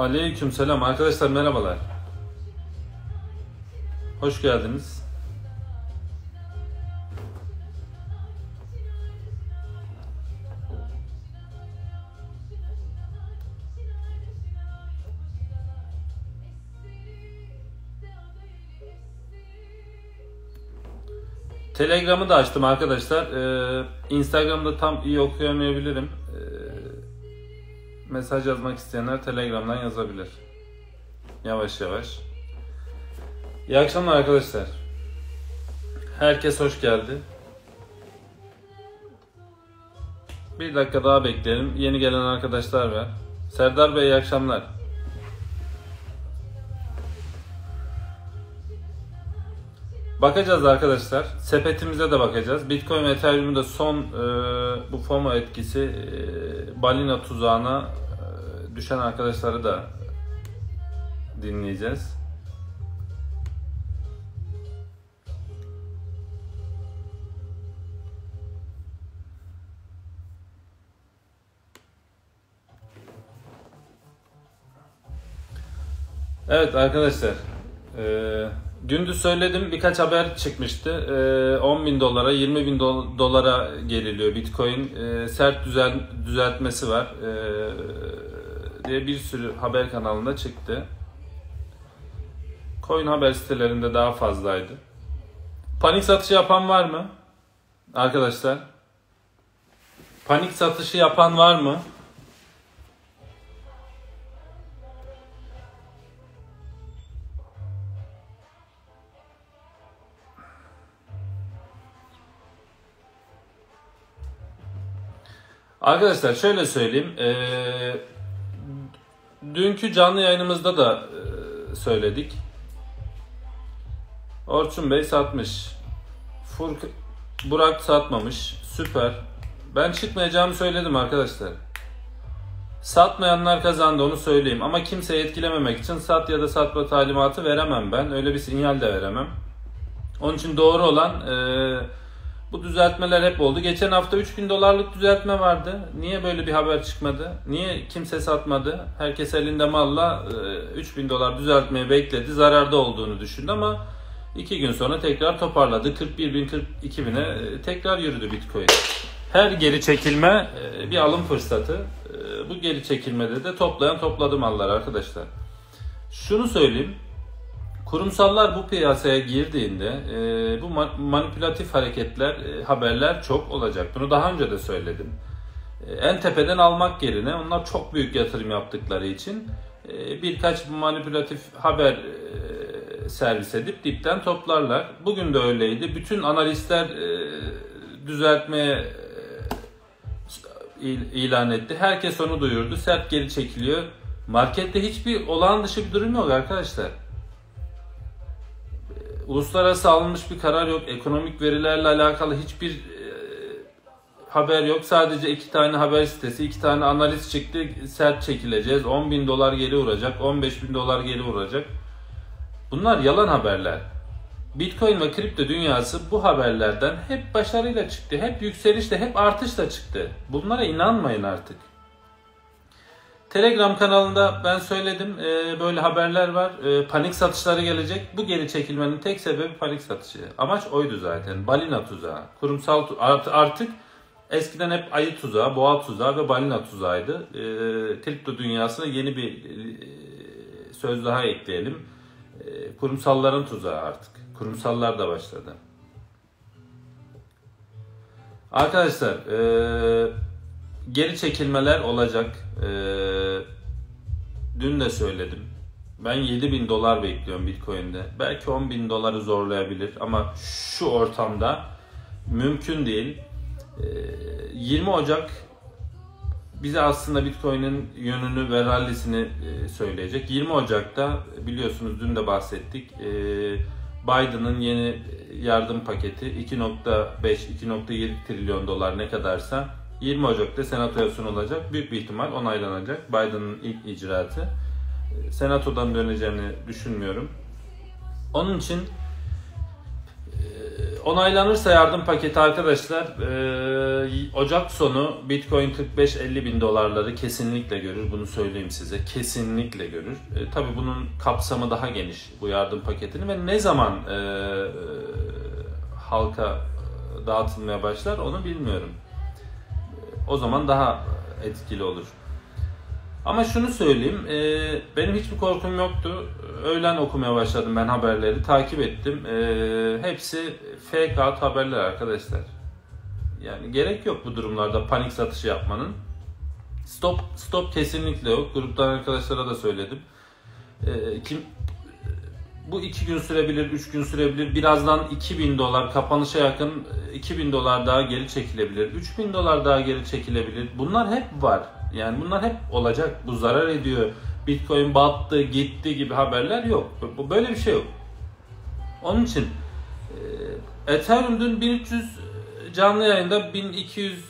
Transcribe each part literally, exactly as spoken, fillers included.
Aleykümselam arkadaşlar, merhabalar. Hoş geldiniz. Telegram'ı da açtım arkadaşlar. Ee, Instagram'da tam iyi okuyamayabilirim. Ee, mesaj yazmak isteyenler Telegram'dan yazabilir. Yavaş yavaş. İyi akşamlar arkadaşlar. Herkes hoş geldi. Bir dakika daha bekleyelim. Yeni gelen arkadaşlar var. Serdar Bey iyi akşamlar. Bakacağız arkadaşlar. Sepetimize de bakacağız. Bitcoin ve Ethereum'un da son e, bu FOMO etkisi e, balina tuzağına e, düşen arkadaşları da dinleyeceğiz. Evet arkadaşlar. Eee Gündüz söyledim, birkaç haber çıkmıştı. on bin dolara, yirmi bin dolara geliliyor Bitcoin. Sert düzeltmesi var diye bir sürü haber kanalında çıktı. Coin haber sitelerinde daha fazlaydı. Panik satışı yapan var mı? Arkadaşlar. Panik satışı yapan var mı? Arkadaşlar şöyle söyleyeyim, e, dünkü canlı yayınımızda da e, söyledik. Orçun Bey satmış, Furk, Burak satmamış, süper. Ben çıkmayacağımı söyledim arkadaşlar. Satmayanlar kazandı, onu söyleyeyim, ama kimseyi etkilememek için sat ya da satma talimatı veremem ben, öyle bir sinyal de veremem. Onun için doğru olan... E, Bu düzeltmeler hep oldu. Geçen hafta üç bin dolarlık düzeltme vardı. Niye böyle bir haber çıkmadı? Niye kimse satmadı? Herkes elinde malla üç bin dolar düzeltmeyi bekledi. Zararda olduğunu düşündü ama iki gün sonra tekrar toparladı. kırk bir bin, kırk iki bine tekrar yürüdü Bitcoin. Her geri çekilme bir alım fırsatı. Bu geri çekilmede de toplayan topladı mallar arkadaşlar. Şunu söyleyeyim. Kurumsallar bu piyasaya girdiğinde e, bu manipülatif hareketler, e, haberler çok olacak. Bunu daha önce de söyledim. E, en tepeden almak yerine onlar çok büyük yatırım yaptıkları için e, birkaç manipülatif haber e, servis edip dipten toplarlar. Bugün de öyleydi. Bütün analistler e, düzeltmeye e, ilan etti. Herkes onu duyurdu. Sert geri çekiliyor. Markette hiçbir olağan dışı bir durum yok arkadaşlar. Uluslararası alınmış bir karar yok. Ekonomik verilerle alakalı hiçbir e, haber yok. Sadece iki tane haber sitesi, iki tane analiz çıktı. Sert çekileceğiz. on bin dolar geri vuracak. on beş bin dolar geri vuracak. Bunlar yalan haberler. Bitcoin ve kripto dünyası bu haberlerden hep başarıyla çıktı. Hep yükselişle, hep artışla çıktı. Bunlara inanmayın artık. Telegram kanalında ben söyledim, e, böyle haberler var, e, panik satışları gelecek. Bu geri çekilmenin tek sebebi panik satışı. Amaç oydu zaten, balina tuzağı. Kurumsal tu art artık eskiden hep ayı tuzağı, boğa tuzağı ve balina tuzağıydı. E, kripto dünyasına yeni bir e, söz daha ekleyelim. E, kurumsalların tuzağı artık. Kurumsallar da başladı. Arkadaşlar... E, Geri çekilmeler olacak. Ee, dün de söyledim. Ben yedi bin dolar bekliyorum Bitcoin'de. Belki on bin doları zorlayabilir ama şu ortamda mümkün değil. Ee, yirmi Ocak bize aslında Bitcoin'in yönünü ve rallisini e, söyleyecek. yirmi Ocak'ta biliyorsunuz dün de bahsettik. E, Biden'ın yeni yardım paketi iki nokta beş, iki nokta yedi trilyon dolar ne kadarsa yirmi Ocak'ta Senato'ya sunulacak. Büyük bir ihtimal onaylanacak. Biden'ın ilk icraatı. Senato'dan döneceğini düşünmüyorum. Onun için onaylanırsa yardım paketi arkadaşlar e, Ocak sonu Bitcoin kırk beş elli bin dolarları kesinlikle görür. Bunu söyleyeyim size. Kesinlikle görür. E, tabii bunun kapsamı daha geniş bu yardım paketini ve ne zaman e, halka dağıtılmaya başlar onu bilmiyorum. O zaman daha etkili olur. Ama şunu söyleyeyim, e, benim hiçbir korkum yoktu. Öğlen okumaya başladım ben haberleri, takip ettim. E, hepsi fake out haberler arkadaşlar. Yani gerek yok bu durumlarda panik satışı yapmanın. Stop stop kesinlikle yok. Gruptan arkadaşlara da söyledim. E, kim bu iki gün sürebilir, üç gün sürebilir. Birazdan iki bin dolar kapanışa yakın iki bin dolar daha geri çekilebilir. üç bin dolar daha geri çekilebilir. Bunlar hep var. Yani bunlar hep olacak. Bu zarar ediyor. Bitcoin battı, gitti gibi haberler yok. Böyle bir şey yok. Onun için Ethereum dün bin üç yüz canlı yayında bin iki yüz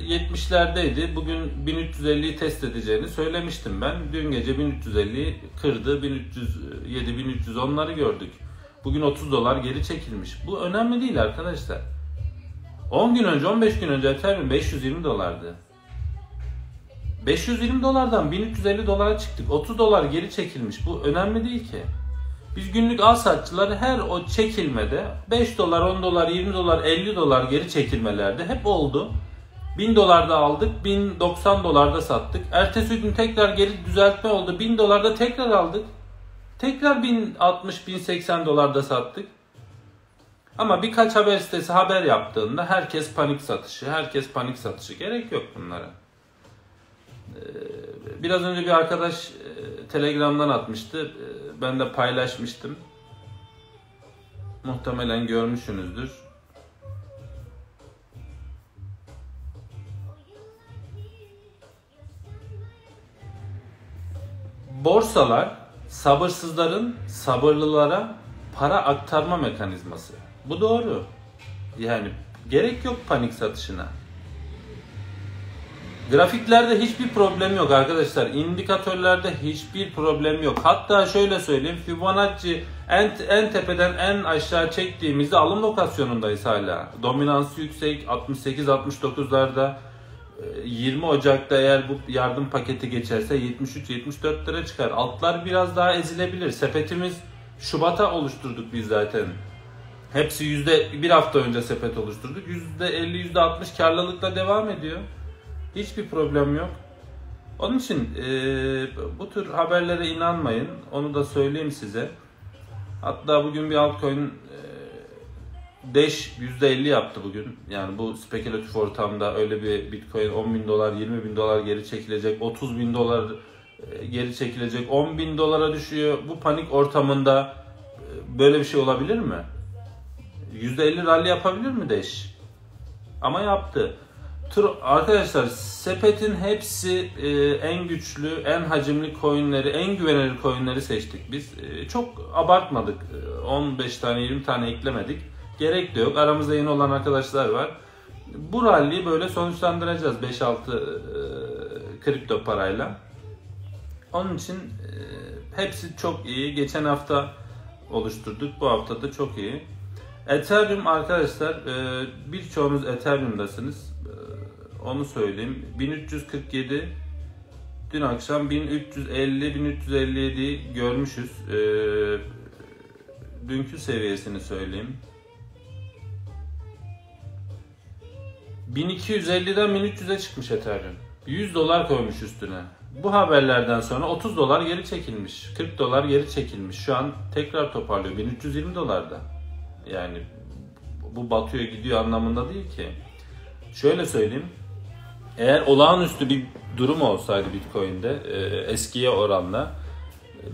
yetmişlerdeydi. Bugün bin üç yüz elliyi test edeceğini söylemiştim ben. Dün gece bin üç yüz elliyi kırdı. bin üç yüz yedi bin üç yüz onları gördük. Bugün otuz dolar geri çekilmiş. Bu önemli değil arkadaşlar. on gün önce, on beş gün önce Ethereum beş yüz yirmi dolardı. beş yüz yirmi dolardan bin üç yüz elli dolara çıktık. otuz dolar geri çekilmiş. Bu önemli değil ki. Biz günlük al satçıları her o çekilmede beş dolar, on dolar, yirmi dolar, elli dolar geri çekilmelerde hep oldu. bin dolarda aldık, bin doksan dolarda sattık. Ertesi gün tekrar geri düzeltme oldu. bin dolarda tekrar aldık. Tekrar bin altmış bin seksen dolarda sattık. Ama birkaç haber sitesi haber yaptığında herkes panik satışı, herkes panik satışı. Gerek yok bunlara. Biraz önce bir arkadaş Telegram'dan atmıştı. Ben de paylaşmıştım. Muhtemelen görmüşsünüzdür. Borsalar sabırsızların sabırlılara para aktarma mekanizması. Bu doğru. Yani gerek yok panik satışına. Grafiklerde hiçbir problem yok arkadaşlar. İndikatörlerde hiçbir problem yok. Hatta şöyle söyleyeyim. Fibonacci en, en tepeden en aşağı çektiğimizde alım lokasyonundayız hala. Dominansı yüksek altmış sekiz altmış dokuzlarda. yirmi Ocak'ta eğer bu yardım paketi geçerse yetmiş üç yetmiş dörtlere çıkar. Altlar biraz daha ezilebilir. Sepetimiz Şubat'a oluşturduk biz zaten. Hepsi yüzde, bir hafta önce sepet oluşturduk. yüzde elli yüzde altmış karlılıkla devam ediyor. Hiçbir problem yok. Onun için e, bu tür haberlere inanmayın. Onu da söyleyeyim size. Hatta bugün bir altcoin e, Dash yüzde elli yaptı bugün. Yani bu spekülatif ortamda öyle bir Bitcoin on bin dolar, yirmi bin dolar geri çekilecek, otuz bin dolar e, geri çekilecek, on bin dolara düşüyor. Bu panik ortamında e, böyle bir şey olabilir mi? yüzde elli rally yapabilir mi Dash? Ama yaptı. Arkadaşlar sepetin hepsi e, en güçlü, en hacimli coinleri, en güvenilir coinleri seçtik biz. E, çok abartmadık. E, on beş tane, yirmi tane eklemedik. Gerek de yok. Aramızda yeni olan arkadaşlar var. Bu rally'yi böyle sonuçlandıracağız beş altı e, kripto parayla. Onun için e, hepsi çok iyi. Geçen hafta oluşturduk. Bu hafta da çok iyi. Ethereum arkadaşlar e, birçoğunuz Ethereum'dasınız. Onu söyleyeyim. bin üç yüz kırk yedi dün akşam bin üç yüz elli bin üç yüz elli yediyi görmüşüz. Ee, dünkü seviyesini söyleyeyim. bin iki yüz elliden bin üç yüze çıkmış Ethereum. yüz dolar koymuş üstüne. Bu haberlerden sonra otuz dolar geri çekilmiş. kırk dolar geri çekilmiş. Şu an tekrar toparlıyor. bin üç yüz yirmi dolarda. Yani bu batıyor gidiyor anlamında değil ki. Şöyle söyleyeyim. Eğer olağanüstü bir durum olsaydı Bitcoin'de e, eskiye oranla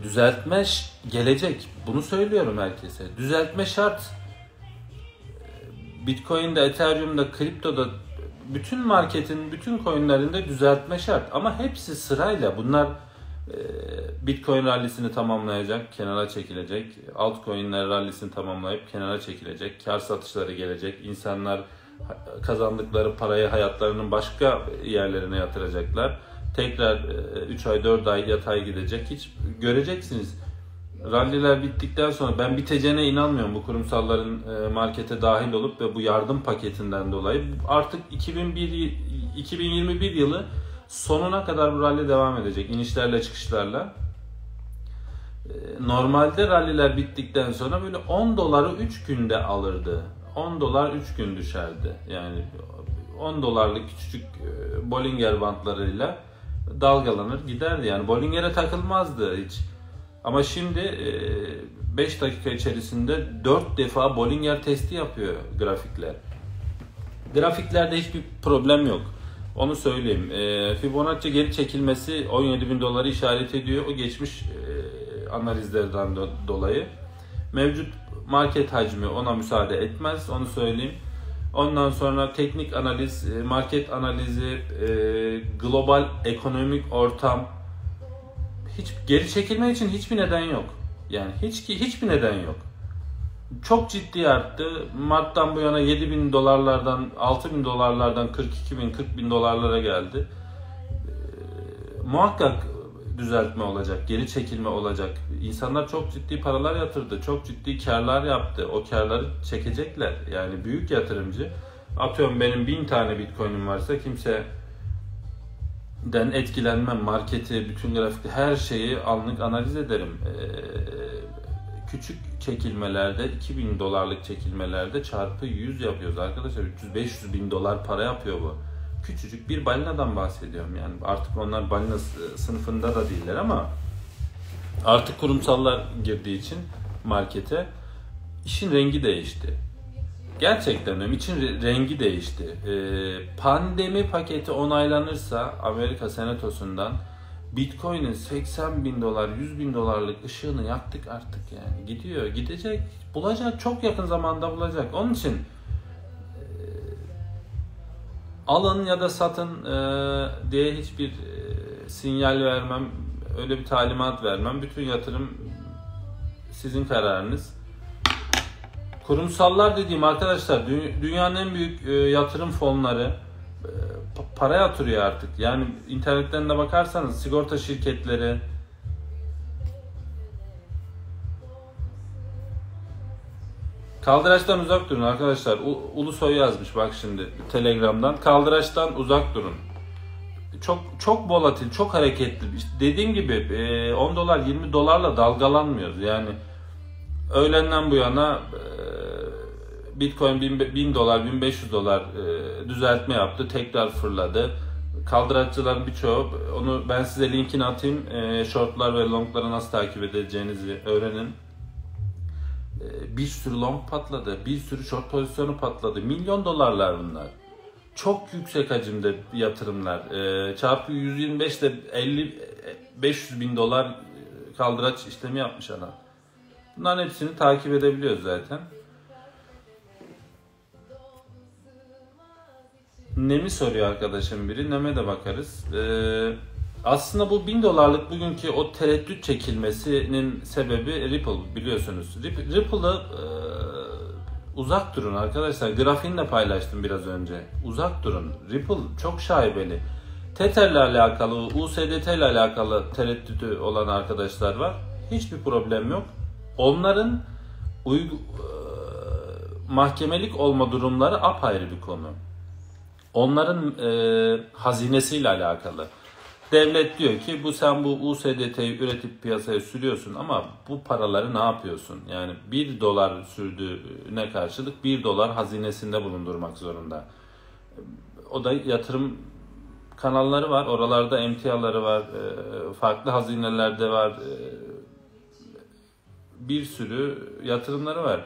düzeltme gelecek. Bunu söylüyorum herkese. Düzeltme şart. Bitcoin'de, Ethereum'da, kriptoda, bütün marketin, bütün coinlerinde düzeltme şart. Ama hepsi sırayla. Bunlar e, Bitcoin rallisini tamamlayacak, kenara çekilecek. Altcoin'ler rallisini tamamlayıp kenara çekilecek. Kar satışları gelecek. İnsanlar kazandıkları parayı hayatlarının başka yerlerine yatıracaklar. Tekrar üç ay dört ay yatay gidecek. Hiç göreceksiniz. ralliler bittikten sonra ben biteceğine inanmıyorum bu kurumsalların markete dahil olup ve bu yardım paketinden dolayı. Artık iki bin yirmi bir yılı sonuna kadar bu rally devam edecek, inişlerle çıkışlarla. Normalde ralliler bittikten sonra böyle on doları üç günde alırdı. on dolar üç gün düşerdi. Yani on dolarlık küçük Bollinger bantlarıyla dalgalanır giderdi. Yani Bollinger'e takılmazdı hiç. Ama şimdi beş dakika içerisinde dört defa Bollinger testi yapıyor grafikler. Grafiklerde hiçbir problem yok. Onu söyleyeyim. Fibonacci geri çekilmesi on yedi bin doları işaret ediyor. O geçmiş analizlerden dolayı. Mevcut market hacmi ona müsaade etmez. Onu söyleyeyim. Ondan sonra teknik analiz, market analizi, global ekonomik ortam, hiç geri çekilme için hiçbir neden yok. Yani hiç ki hiçbir neden yok. Çok ciddi arttı. Mart'tan bu yana yedi bin dolarlardan, altı bin dolarlardan kırk iki bin, kırk bin dolarlara geldi. E, muhakkak düzeltme olacak, geri çekilme olacak. İnsanlar çok ciddi paralar yatırdı, çok ciddi karlar yaptı. O karları çekecekler. Yani büyük yatırımcı. Atıyorum benim bin tane Bitcoin'im varsa kimse den etkilenmem, marketi, bütün grafikte her şeyi anlık analiz ederim. Ee, küçük çekilmelerde, iki bin dolarlık çekilmelerde çarpı yüz yapıyoruz arkadaşlar. üç yüz beş yüz bin dolar para yapıyor bu. Küçücük bir balinadan bahsediyorum yani. Artık onlar balina sınıfında da değiller ama artık kurumsallar girdiği için markete işin rengi değişti. Gerçekten benim için rengi değişti. Ee, pandemi paketi onaylanırsa Amerika Senatosu'ndan Bitcoin'in seksen bin dolar, yüz bin dolarlık ışığını yaktık artık yani. Gidiyor, gidecek, bulacak, çok yakın zamanda bulacak. Onun için e, alın ya da satın e, diye hiçbir e, sinyal vermem, öyle bir talimat vermem. Bütün yatırım sizin kararınız. Kurumsallar dediğim arkadaşlar dünyanın en büyük yatırım fonları para yatırıyor artık. Yani internetten de bakarsanız sigorta şirketleri, kaldıraçtan uzak durun arkadaşlar. Ulusoy yazmış bak şimdi Telegram'dan. Kaldıraçtan uzak durun. Çok çok volatil, çok hareketli. İşte dediğim gibi on dolar, yirmi dolarla dalgalanmıyoruz. Yani öğlenden bu yana Bitcoin bin dolar, bin beş yüz dolar düzeltme yaptı. Tekrar fırladı. Kaldıraççıların birçoğu, onu ben size linkini atayım. Shortlar ve longları nasıl takip edeceğinizi öğrenin. Bir sürü long patladı. Bir sürü short pozisyonu patladı. Milyon dolarlar bunlar. Çok yüksek hacimde yatırımlar. Çarpı yüz yirmi beş ile elli beş yüz bin dolar kaldıraç işlemi yapmış adam. Bunların hepsini takip edebiliyoruz zaten. Nem'i soruyor arkadaşım biri. Nem'e de bakarız. Ee, aslında bu bin dolarlık bugünkü o tereddüt çekilmesinin sebebi Ripple, biliyorsunuz. Ripple'a e, uzak durun arkadaşlar. Grafiğini de paylaştım biraz önce. Uzak durun. Ripple çok şaibeli. Tether'le alakalı, U S D T ile alakalı tereddütü olan arkadaşlar var. Hiçbir problem yok. Onların uygu, e, mahkemelik olma durumları apayrı bir konu. Onların e, hazinesiyle alakalı. Devlet diyor ki bu sen bu U S D T'yi üretip piyasaya sürüyorsun ama bu paraları ne yapıyorsun? Yani bir dolar sürdüğüne karşılık bir dolar hazinesinde bulundurmak zorunda. O da yatırım kanalları var. Oralarda emtiaları var. E, farklı hazinelerde var. E, bir sürü yatırımları var.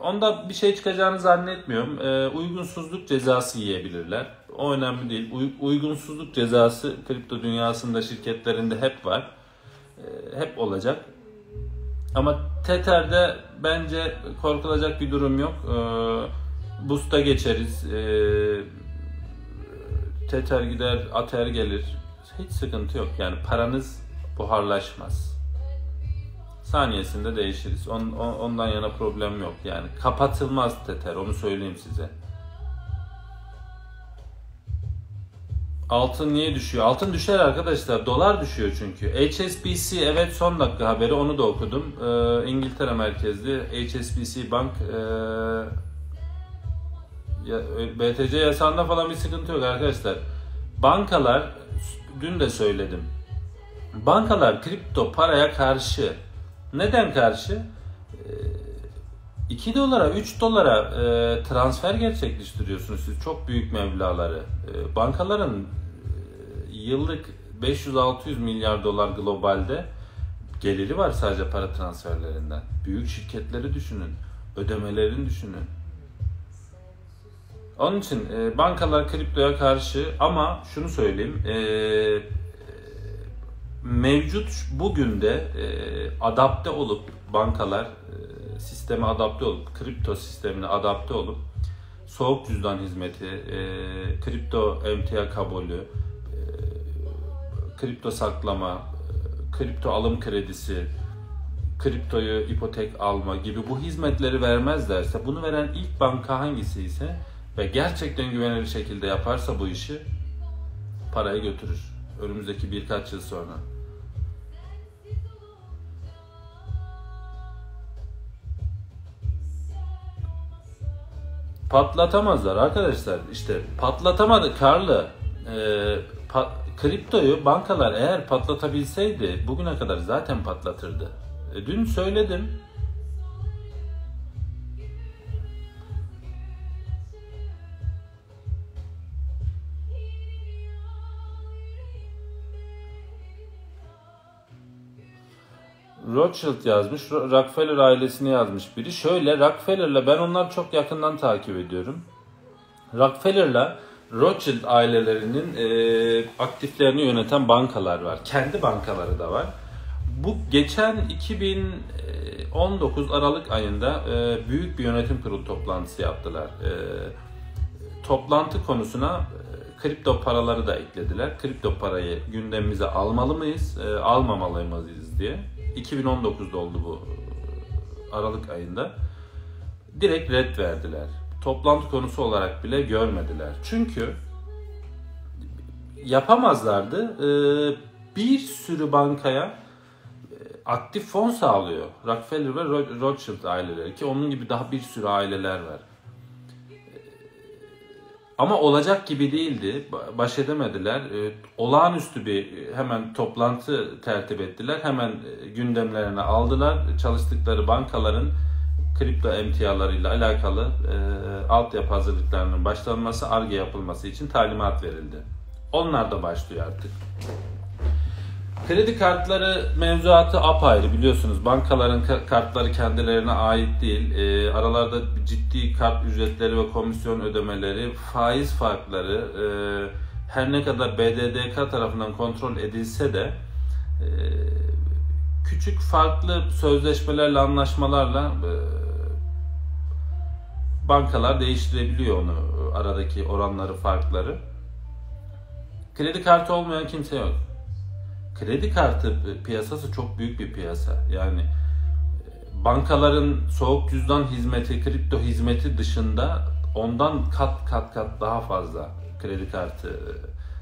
Onda bir şey çıkacağını zannetmiyorum. E, uygunsuzluk cezası yiyebilirler. O önemli değil. Uy, uygunsuzluk cezası kripto dünyasında, şirketlerinde hep var. E, hep olacak. Ama Tether'de bence korkulacak bir durum yok. E, Boost'a geçeriz. E, Tether gider, Ater gelir. Hiç sıkıntı yok. Yani paranız buharlaşmaz. Saniyesinde değişiriz. Ondan yana problem yok yani. Kapatılmaz Tether, onu söyleyeyim size. Altın niye düşüyor? Altın düşer arkadaşlar. Dolar düşüyor çünkü. H S B C, evet, son dakika haberi, onu da okudum. Ee, İngiltere merkezli H S B C Bank, ee, B T C yasağında falan bir sıkıntı yok arkadaşlar. Bankalar, dün de söyledim. Bankalar kripto paraya karşı. Neden karşı? iki dolara üç dolara e, transfer gerçekleştiriyorsunuz siz çok büyük meblağları. E, bankaların e, yıllık beş yüz altı yüz milyar dolar globalde geliri var sadece para transferlerinden. Büyük şirketleri düşünün, ödemelerini düşünün. Onun için e, bankalar kriptoya karşı, ama şunu söyleyeyim. E, mevcut bugün de e, adapte olup bankalar e, sisteme adapte olup, kripto sistemine adapte olup soğuk cüzdan hizmeti, e, kripto emtia kabulü, e, kripto saklama, e, kripto alım kredisi, kriptoyu ipotek alma gibi bu hizmetleri vermezlerse, bunu veren ilk banka hangisi ise ve gerçekten güvenilir şekilde yaparsa bu işi, parayı götürür önümüzdeki birkaç yıl sonra. Patlatamazlar arkadaşlar. İşte patlatamadı karlı. Ee, pat, kriptoyu bankalar eğer patlatabilseydi bugüne kadar zaten patlatırdı. E, dün söyledim. Rothschild yazmış, Rockefeller ailesini yazmış biri. Şöyle, Rockefeller'la ben onları çok yakından takip ediyorum. Rockefeller'la Rothschild ailelerinin e, aktiflerini yöneten bankalar var. Kendi bankaları da var. Bu geçen iki bin on dokuz Aralık ayında e, büyük bir yönetim kurulu toplantısı yaptılar. E, toplantı konusuna e, kripto paraları da eklediler. Kripto parayı gündemimize almalı mıyız, e, almamalı mıyız diye. iki bin on dokuz'da oldu bu, Aralık ayında. Direkt red verdiler. Toplantı konusu olarak bile görmediler. Çünkü yapamazlardı. Bir sürü bankaya aktif fon sağlıyor Rockefeller ve Rothschild aileleri, ki onun gibi daha bir sürü aileler var. Ama olacak gibi değildi. Baş edemediler. Olağanüstü bir hemen toplantı tertip ettiler. Hemen gündemlerine aldılar. Çalıştıkları bankaların kripto emtialarıyla alakalı e, altyapı hazırlıklarının başlanması, Ar-Ge yapılması için talimat verildi. Onlar da başlıyor artık. Kredi kartları mevzuatı apayrı, biliyorsunuz. Bankaların kartları kendilerine ait değil. E, aralarda ciddi kart ücretleri ve komisyon ödemeleri, faiz farkları, e, her ne kadar B D D K tarafından kontrol edilse de e, küçük farklı sözleşmelerle, anlaşmalarla e, bankalar değiştirebiliyor onu, aradaki oranları, farkları. Kredi kartı olmayan kimse yok. Kredi kartı piyasası çok büyük bir piyasa. Yani bankaların soğuk cüzdan hizmeti, kripto hizmeti dışında ondan kat kat kat daha fazla kredi kartı.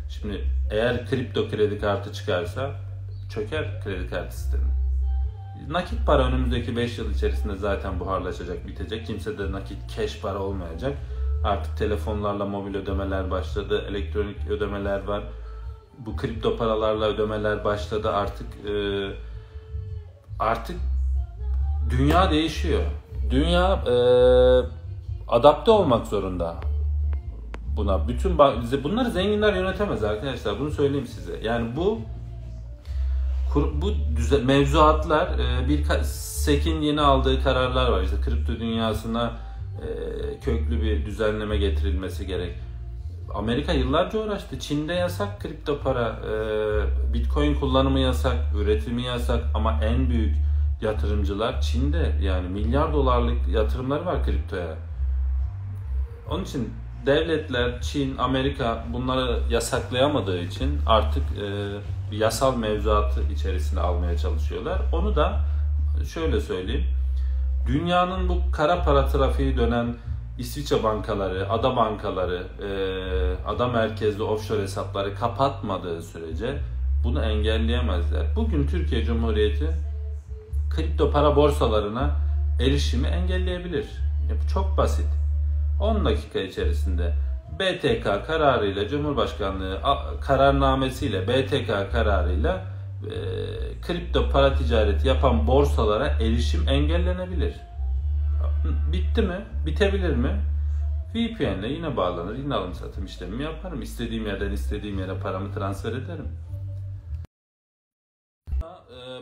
Şimdi eğer kripto kredi kartı çıkarsa çöker kredi kartı sistemi. Nakit para önümüzdeki beş yıl içerisinde zaten buharlaşacak, bitecek. Kimse de nakit, cash para olmayacak. Artık telefonlarla mobil ödemeler başladı, elektronik ödemeler var. Bu kripto paralarla ödemeler başladı artık. E, artık dünya değişiyor. Dünya e, adapte olmak zorunda buna. Bütün bunları zenginler yönetemez arkadaşlar. Bunu söyleyeyim size. Yani bu bu düze, mevzuatlar, e, bir S E C'in yeni aldığı kararlar var. İşte kripto dünyasına e, köklü bir düzenleme getirilmesi gerek. Amerika yıllarca uğraştı. Çin'de yasak kripto para, e, Bitcoin kullanımı yasak, üretimi yasak, ama en büyük yatırımcılar Çin'de, yani milyar dolarlık yatırımları var kriptoya. Onun için devletler, Çin, Amerika bunları yasaklayamadığı için artık e, yasal mevzuatı içerisine almaya çalışıyorlar. Onu da şöyle söyleyeyim. Dünyanın bu kara para trafiği dönen İsviçre bankaları, ada bankaları, e, ada merkezli offshore hesapları kapatmadığı sürece bunu engelleyemezler. Bugün Türkiye Cumhuriyeti kripto para borsalarına erişimi engelleyebilir. Bu çok basit. on dakika içerisinde B T K kararıyla, Cumhurbaşkanlığı kararnamesiyle, B T K kararıyla e, kripto para ticareti yapan borsalara erişim engellenebilir. Bitti mi? Bitebilir mi? V P N ile yine bağlanır, yine alım satım işlemi yaparım. İstediğim yerden istediğim yere paramı transfer ederim.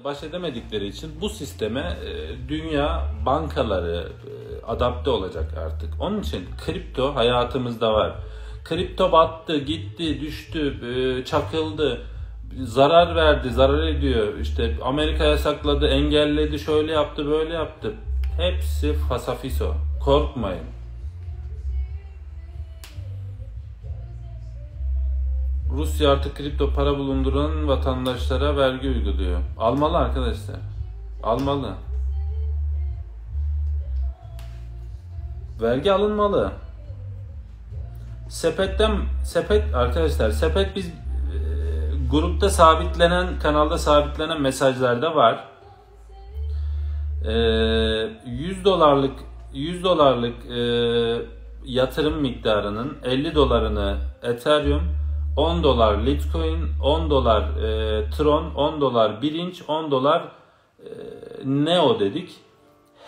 Baş edemedikleri için bu sisteme dünya bankaları adapte olacak artık. Onun için kripto hayatımızda var. Kripto battı, gitti, düştü, çakıldı, zarar verdi, zarar ediyor. İşte Amerika yasakladı, engelledi, şöyle yaptı, böyle yaptı. Hepsi fasafiso. Korkmayın. Rusya artık kripto para bulunduran vatandaşlara vergi uyguluyor. Almalı arkadaşlar. Almalı. Vergi alınmalı. Sepetten, sepet arkadaşlar, sepet biz e, grupta sabitlenen, kanalda sabitlenen mesajlarda var. yüz dolarlık yüz dolarlık e, yatırım miktarının elli dolarını Ethereum, on dolar Litecoin, on dolar e, Tron, on dolar birinç, on dolar e, Neo dedik.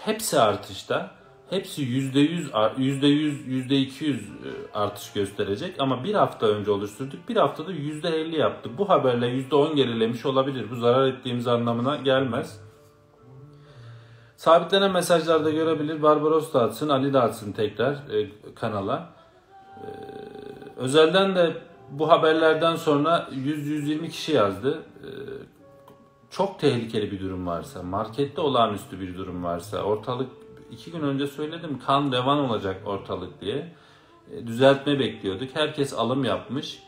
Hepsi artışta. Hepsi yüzde yüz, yüzde yüz, yüzde iki yüz artış gösterecek ama bir hafta önce oluşturduk. Bir haftada yüzde elli yaptı. Bu haberle yüzde on gerilemiş olabilir. Bu zarar ettiğimiz anlamına gelmez. Sabitlenen mesajlarda görebilir. Barbaros da atsın, Ali de atsın tekrar e, kanala. E, özelden de bu haberlerden sonra yüz yüz yirmi kişi yazdı. E, çok tehlikeli bir durum varsa, markette olağanüstü bir durum varsa, ortalık, iki gün önce söyledim, kan revan olacak ortalık diye. E, düzeltme bekliyorduk. Herkes alım yapmış.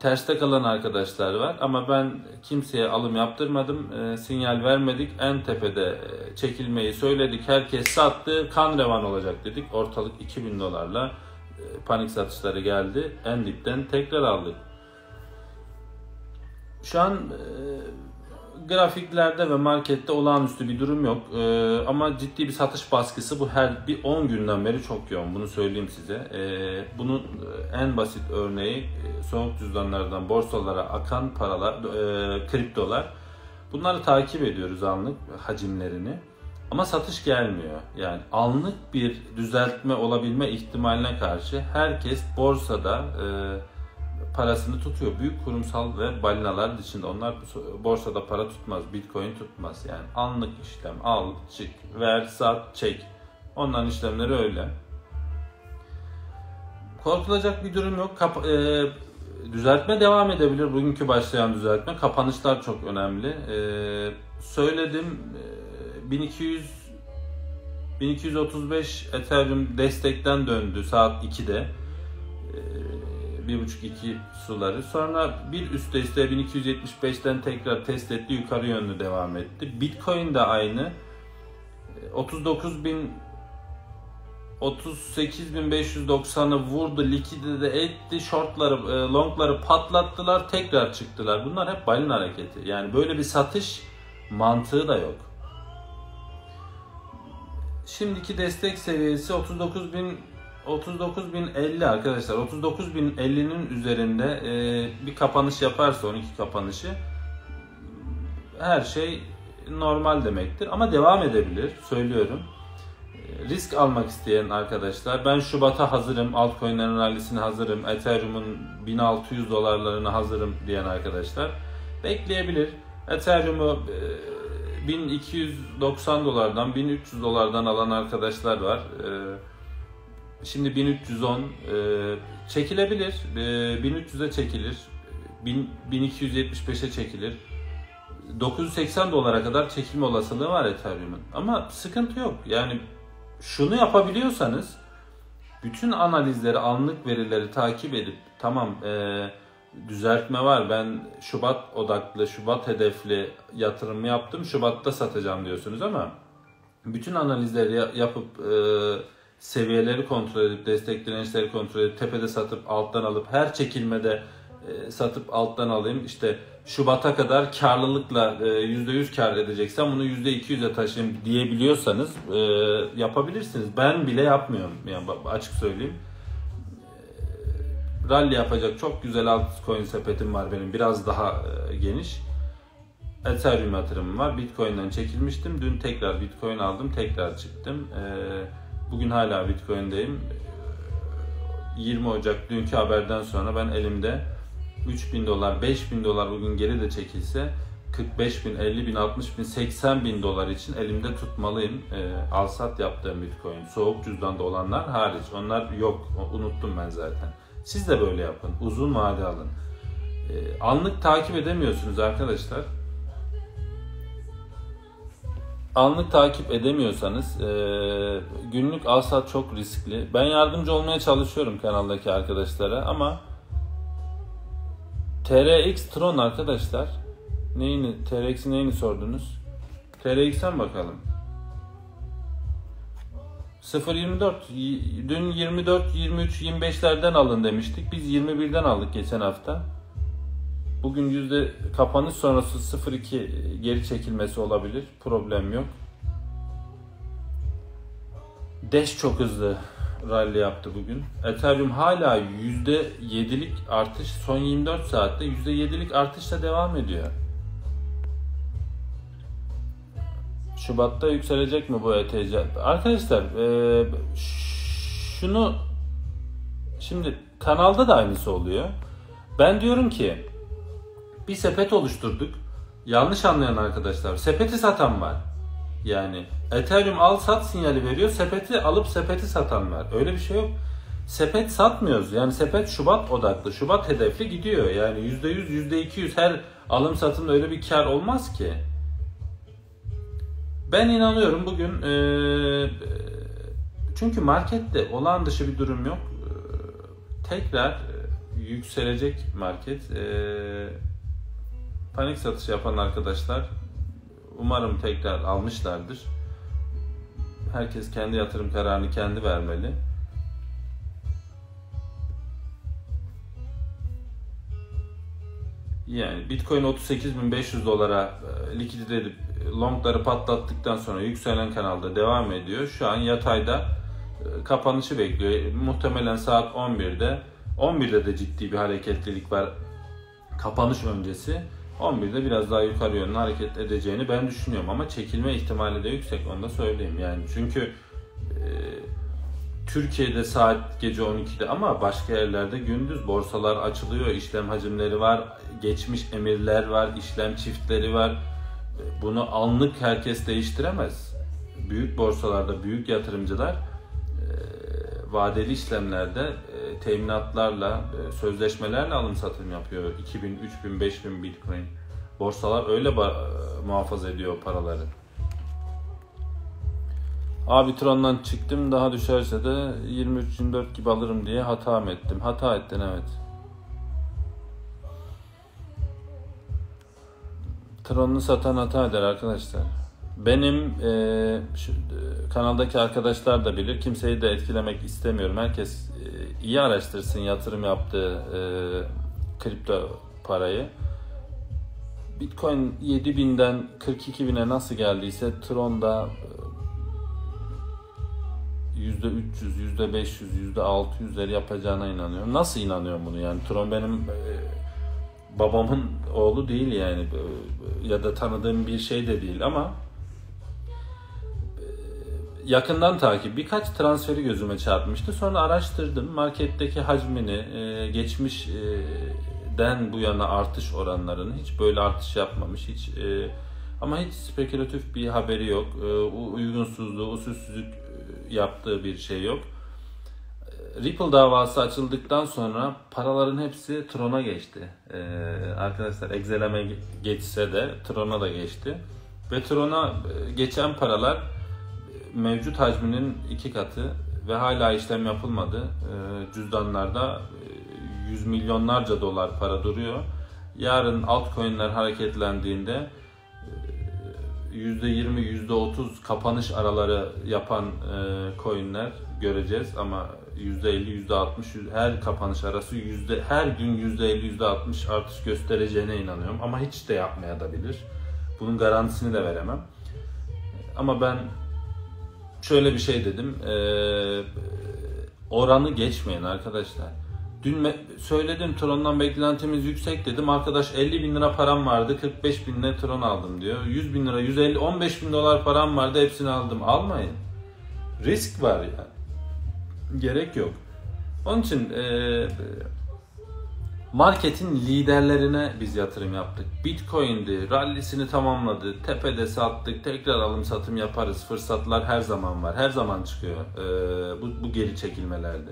Terste kalan arkadaşlar var ama ben kimseye alım yaptırmadım, e, sinyal vermedik, en tepede çekilmeyi söyledik, herkes sattı, kan revan olacak dedik. Ortalık iki bin dolarla e, panik satışları geldi, en dipten tekrar aldık. Şu an e, grafiklerde ve markette olağanüstü bir durum yok e, ama ciddi bir satış baskısı bu her bir on günden beri çok yoğun, bunu söyleyeyim size. E, bunun en basit örneği e, soğuk cüzdanlardan borsalara akan paralar, e, kriptolar. Bunları takip ediyoruz, anlık hacimlerini, ama satış gelmiyor. Yani anlık bir düzeltme olabilme ihtimaline karşı herkes borsada e, parasını tutuyor. Büyük kurumsal ve balinalar dışında. Onlar borsada para tutmaz. Bitcoin tutmaz. Yani anlık işlem. Al, çık, ver, sat, çek. Onların işlemleri öyle. Korkulacak bir durum yok. Kap e düzeltme devam edebilir. Bugünkü başlayan düzeltme. Kapanışlar çok önemli. E söyledim. E bin iki yüz bin iki yüz otuz beş Ethereum destekten döndü saat ikide. E bir buçuk iki suları. Sonra bir üst desteğe bin iki yüz yetmiş beşten tekrar test etti. Yukarı yönlü devam etti. Bitcoin de aynı. otuz dokuz bin otuz sekiz bin beş yüz doksanı vurdu. Likide de etti. Shortları, longları patlattılar. Tekrar çıktılar. Bunlar hep balin hareketi. Yani böyle bir satış mantığı da yok. Şimdiki destek seviyesi otuz dokuz bin otuz dokuz bin elli arkadaşlar. otuz dokuz bin ellinin üzerinde e, bir kapanış yaparsa, on iki kapanışı, her şey normal demektir. Ama devam edebilir, söylüyorum. E, risk almak isteyen arkadaşlar, ben Şubat'a hazırım, altcoin'lerin rallisine hazırım, Ethereum'un bin altı yüz dolarlarına hazırım diyen arkadaşlar bekleyebilir. Ethereum'u e, bin iki yüz doksan dolardan, bin üç yüz dolardan alan arkadaşlar var. E, Şimdi bin üç yüz on e, çekilebilir, e, bin üç yüze çekilir, bin iki yüz yetmiş beşe çekilir, dokuz yüz seksen dolara kadar çekilme olasılığı var Ethereum'un. Ama sıkıntı yok. Yani şunu yapabiliyorsanız, bütün analizleri, anlık verileri takip edip, tamam e, düzeltme var, ben Şubat odaklı, Şubat hedefli yatırımı yaptım, Şubat'ta satacağım diyorsunuz ama bütün analizleri yapıp e, seviyeleri kontrol edip, destek dirençleri kontrol edip, tepede satıp alttan alıp, her çekilmede e, satıp alttan alayım. İşte Şubat'a kadar karlılıkla e, yüzde yüz kar edeceksen bunu yüzde iki yüz'e taşıyayım diyebiliyorsanız e, yapabilirsiniz. Ben bile yapmıyorum, yani açık söyleyeyim. E, rally yapacak çok güzel altcoin sepetim var benim, biraz daha e, geniş. Ethereum yatırımım var. Bitcoin'den çekilmiştim. Dün tekrar Bitcoin aldım. Tekrar çıktım. Bugün hala Bitcoin'deyim. yirmi Ocak dünkü haberden sonra ben elimde üç bin dolar, beş bin dolar bugün geri de çekilse kırk beş bin, elli bin, altmış bin, seksen bin dolar için elimde tutmalıyım. Al sat yaptığım Bitcoin. Soğuk cüzdanda olanlar hariç. Onlar yok. Unuttum ben zaten. Siz de böyle yapın. Uzun vade alın. Anlık takip edemiyorsunuz arkadaşlar. Anlık takip edemiyorsanız e, günlük alsat çok riskli. Ben yardımcı olmaya çalışıyorum kanaldaki arkadaşlara ama T R X Tron arkadaşlar, neyini, T R X'in neyini sordunuz? T R X'ten bakalım. sıfır nokta yirmi dört, dün yirmi dört, yirmi üç, yirmi beş'lerden alın demiştik. Biz yirmi bir'den aldık geçen hafta. Bugün yüzde kapanış sonrası sıfır nokta iki geri çekilmesi olabilir. Problem yok. Dash çok hızlı rally yaptı bugün. Ethereum hala yüzde yedi'lik artış, son yirmi dört saatte yüzde yedi'lik artışla devam ediyor. Şubat'ta yükselecek mi bu E T C? Arkadaşlar ee, şunu şimdi kanalda da aynısı oluyor. Ben diyorum ki bir sepet oluşturduk. Yanlış anlayan arkadaşlar, sepeti satan var. Yani Ethereum al sat sinyali veriyor. Sepeti alıp sepeti satan var. Öyle bir şey yok. Sepet satmıyoruz. Yani sepet Şubat odaklı, Şubat hedefli gidiyor. Yani yüzde yüz, yüzde iki yüz her alım satımda öyle bir kar olmaz ki. Ben inanıyorum bugün ee, çünkü markette olağan dışı bir durum yok. Tekrar yükselecek market. Ee, Panik satışı yapan arkadaşlar umarım tekrar almışlardır. Herkes kendi yatırım kararını kendi vermeli. Yani Bitcoin otuz sekiz bin beş yüz dolara likidite edip longları patlattıktan sonra yükselen kanalda devam ediyor. Şu an yatayda kapanışı bekliyor. Muhtemelen saat on bir'de. on bir'de de ciddi bir hareketlilik var kapanış öncesi. on bir'de biraz daha yukarı yönlü hareket edeceğini ben düşünüyorum ama çekilme ihtimali de yüksek, onu da söyleyeyim. Yani çünkü e, Türkiye'de saat gece on iki'de ama başka yerlerde gündüz, borsalar açılıyor, işlem hacimleri var, geçmiş emirler var, işlem çiftleri var. Bunu anlık herkes değiştiremez. Büyük borsalarda büyük yatırımcılar e, vadeli işlemlerde teminatlarla, sözleşmelerle alım satım yapıyor. iki bin, üç bin, beş bin Bitcoin. Borsalar öyle muhafaza ediyor paraları. Abi Tron'dan çıktım, daha düşerse de yirmi üç yirmi dört gibi alırım diye hata mı ettim? Hata ettin, evet. Tron'u satan hata eder arkadaşlar. Benim e, şu, kanaldaki arkadaşlar da bilir, kimseyi de etkilemek istemiyorum. Herkes e, iyi araştırsın yatırım yaptığı e, kripto parayı. Bitcoin yedi bin'den kırk iki bin'e nasıl geldiyse Tron'da e, yüzde üç yüz, yüzde beş yüz, yüzde altı yüz'leri yapacağına inanıyorum. Nasıl inanıyorum bunu? Yani Tron benim e, babamın oğlu değil yani, e, ya da tanıdığım bir şey de değil ama yakından takip, birkaç transferi gözüme çarpmıştı. Sonra araştırdım. Marketteki hacmini, geçmişten bu yana artış oranlarını, hiç böyle artış yapmamış hiç. Ama hiç spekülatif bir haberi yok. Uygunsuzluğu, usulsüzlük yaptığı bir şey yok. Ripple davası açıldıktan sonra paraların hepsi Tron'a geçti. Arkadaşlar X L M'e geçse de Tron'a da geçti. Ve Tron'a geçen paralar mevcut hacminin iki katı ve hala işlem yapılmadı. Cüzdanlarda yüz milyonlarca dolar para duruyor. Yarın altcoinler hareketlendiğinde yüzde yirmi yüzde otuz kapanış araları yapan coinler göreceğiz ama yüzde elli yüzde altmış her kapanış arası yüzde her gün yüzde elli yüzde altmış artış göstereceğine inanıyorum ama hiç de yapmaya da bilir. Bunun garantisini de veremem. Ama ben şöyle bir şey dedim. Ee, oranı geçmeyin arkadaşlar. Dün söyledim, Tron'dan beklentimiz yüksek dedim. Arkadaş elli bin lira param vardı. kırk beş bin lira Tron aldım diyor. yüz bin lira, yüz elli, on beş bin dolar param vardı. Hepsini aldım. Almayın. Risk var yani. Gerek yok. Onun için ee, marketin liderlerine biz yatırım yaptık. Bitcoin'di, rallisini tamamladı, tepede sattık, tekrar alım satım yaparız. Fırsatlar her zaman var, her zaman çıkıyor ee, bu, bu geri çekilmelerde.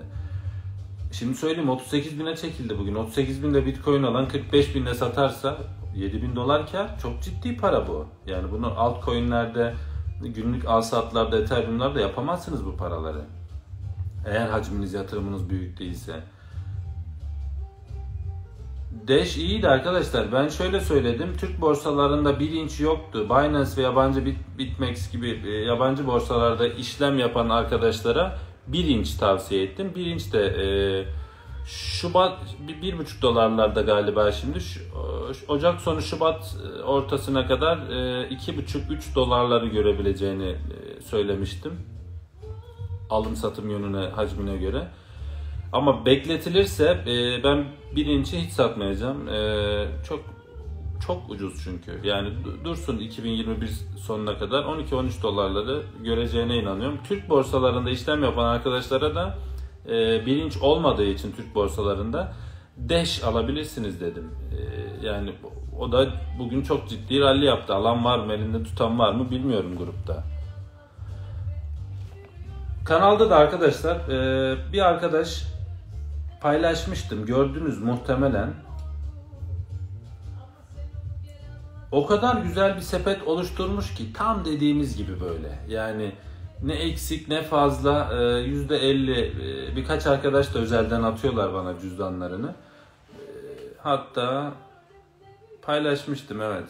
Şimdi söyleyeyim, otuz sekiz bine çekildi bugün. otuz sekiz binde Bitcoin alan kırk beş binde satarsa yedi bin dolar kar. Çok ciddi para bu. Yani bunu altcoinlerde, günlük alsatlarda, Ethereum'larda yapamazsınız bu paraları. Eğer hacminiz, yatırımınız büyük değilse. Dash iyiydi arkadaşlar. Ben şöyle söyledim. Türk borsalarında bilinç yoktu. Binance ve yabancı Bit, BitMEX gibi yabancı borsalarda işlem yapan arkadaşlara bilinç tavsiye ettim. Bilinç de e, Şubat bir buçuk dolarlarda galiba şimdi. Şu, Ocak sonu Şubat ortasına kadar iki buçuk üç dolarları görebileceğini söylemiştim. Alım satım yönüne, hacmine göre. Ama bekletilirse e, ben bilinci hiç satmayacağım. E, çok çok ucuz çünkü. Yani dursun iki bin yirmi bir sonuna kadar on iki on üç dolarları göreceğine inanıyorum. Türk borsalarında işlem yapan arkadaşlara da e, bilinç olmadığı için Türk borsalarında Dash alabilirsiniz dedim. E, yani o da bugün çok ciddi rally yaptı. Alan var mı, elinde tutan var mı bilmiyorum grupta. Kanalda da arkadaşlar e, bir arkadaş paylaşmıştım, gördünüz muhtemelen. O kadar güzel bir sepet oluşturmuş ki tam dediğimiz gibi böyle. Yani ne eksik ne fazla, yüzde elli, birkaç arkadaş da özelden atıyorlar bana cüzdanlarını. Hatta paylaşmıştım, evet.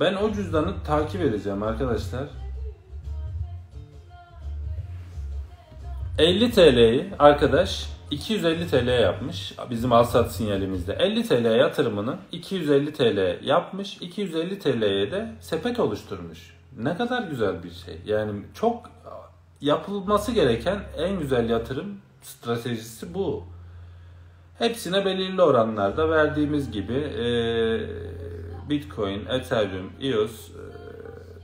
Ben o cüzdanı takip edeceğim arkadaşlar. elli TL'yi arkadaş iki yüz elli TL'ye yapmış. Bizim alsat sinyalimizde elli TL yatırımını iki yüz elli TL'ye yapmış. iki yüz elli TL'ye de sepet oluşturmuş. Ne kadar güzel bir şey. Yani çok yapılması gereken en güzel yatırım stratejisi bu. Hepsine belirli oranlarda verdiğimiz gibi ee, Bitcoin, Ethereum, E O S,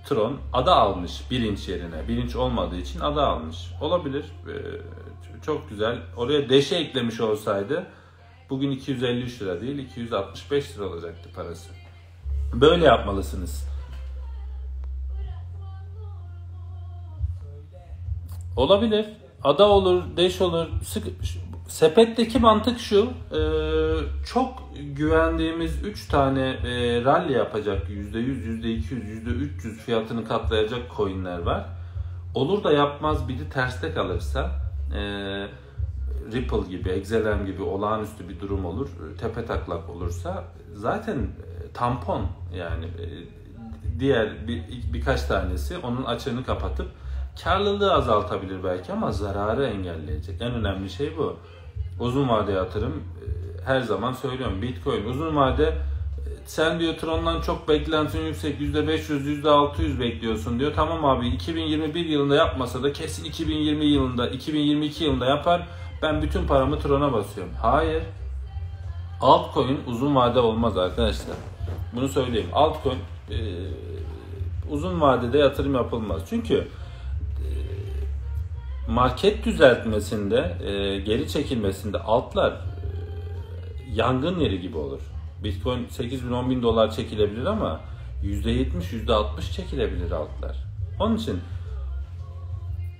Tron ada almış bilinç yerine. Bilinç olmadığı için ada almış. Olabilir. Çok güzel. Oraya Dash'e eklemiş olsaydı bugün iki yüz elli üç lira değil iki yüz altmış beş lira olacaktı parası. Böyle yapmalısınız. Olabilir. Ada olur, Dash olur. Sık... Sepetteki mantık şu, çok güvendiğimiz üç tane rally yapacak, yüzde yüz, yüzde iki yüz, yüzde üç yüz fiyatını katlayacak coinler var. Olur da yapmaz, biri terste kalırsa Ripple gibi, X L M gibi olağanüstü bir durum olur, tepe taklak olursa zaten tampon, yani diğer bir, birkaç tanesi onun açığını kapatıp karlılığı azaltabilir belki ama zararı engelleyecek. En önemli şey bu. Uzun vade yatırım, her zaman söylüyorum, Bitcoin uzun vade, sen diyor Tron'dan çok beklentin yüksek, yüzde beş yüz yüzde altı yüz bekliyorsun diyor. Tamam abi, iki bin yirmi bir yılında yapmasa da kesin iki bin yirmi yılında, iki bin yirmi iki yılında yapar. Ben bütün paramı Tron'a basıyorum. Hayır. Altcoin uzun vade olmaz arkadaşlar. Bunu söyleyeyim. Altcoin e, uzun vadede yatırım yapılmaz. Çünkü market düzeltmesinde, e, geri çekilmesinde altlar e, yangın yeri gibi olur. Bitcoin sekiz bin on bin dolar çekilebilir ama yüzde yetmiş yüzde altmış çekilebilir altlar. Onun için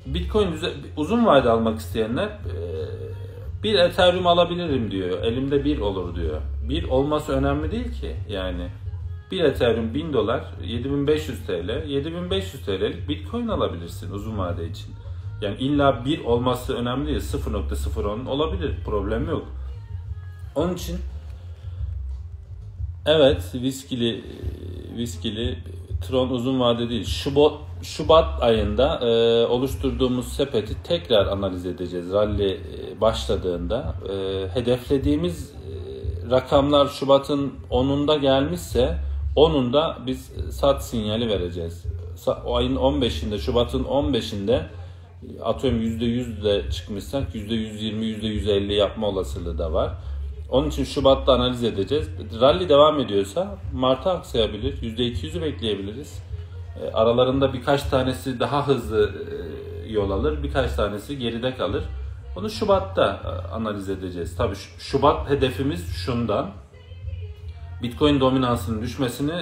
Bitcoin düze, uzun vade almak isteyenler e, bir Ethereum alabilirim diyor. Elimde bir olur diyor. Bir olması önemli değil ki. Yani bir Ethereum bin dolar, yedi bin beş yüz TL, yedi bin beş yüz TL'lik Bitcoin alabilirsin uzun vade için. Yani illa bir olması önemli değil. sıfır nokta sıfır on olabilir. Problem yok. Onun için evet, viskili viskili Tron uzun vade değil. Şubat, Şubat ayında e, oluşturduğumuz sepeti tekrar analiz edeceğiz. Rally başladığında e, hedeflediğimiz rakamlar Şubat'ın onunda gelmişse onunda biz sat sinyali vereceğiz. O ayın on beşinde, Şubat'ın on beşinde atıyorum yüzde yüz de çıkmışsak yüzde yüz yirmi, yüzde yüz elli yapma olasılığı da var. Onun için Şubat'ta analiz edeceğiz. Rally devam ediyorsa Mart'a aksayabilir. yüzde iki yüzü bekleyebiliriz. Aralarında birkaç tanesi daha hızlı yol alır. Birkaç tanesi geride kalır. Bunu Şubat'ta analiz edeceğiz. Tabii Şubat hedefimiz şundan: Bitcoin dominansının düşmesini,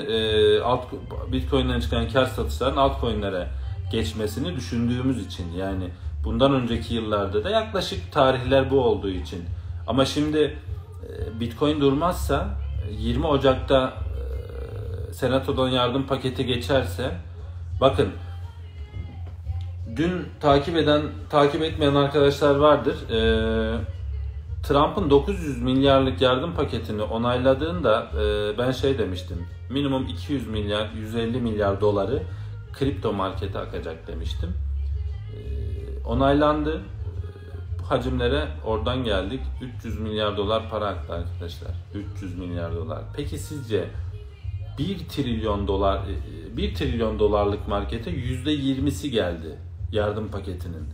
alt Bitcoin'den çıkan kar satışlarının altcoin'lere geçmesini düşündüğümüz için. Yani bundan önceki yıllarda da yaklaşık tarihler bu olduğu için. Ama şimdi Bitcoin durmazsa, yirmi Ocak'ta Senato'dan yardım paketi geçerse, bakın dün takip eden, takip etmeyen arkadaşlar vardır. Ee, Trump'ın dokuz yüz milyarlık yardım paketini onayladığında e, ben şey demiştim. Minimum iki yüz milyar, yüz elli milyar doları kripto markete akacak demiştim. E, onaylandı. Bu hacimlere oradan geldik. üç yüz milyar dolar para aktı arkadaşlar. üç yüz milyar dolar. Peki sizce bir trilyon dolar, bir trilyon dolarlık markete yüzde yirmisi geldi yardım paketinin.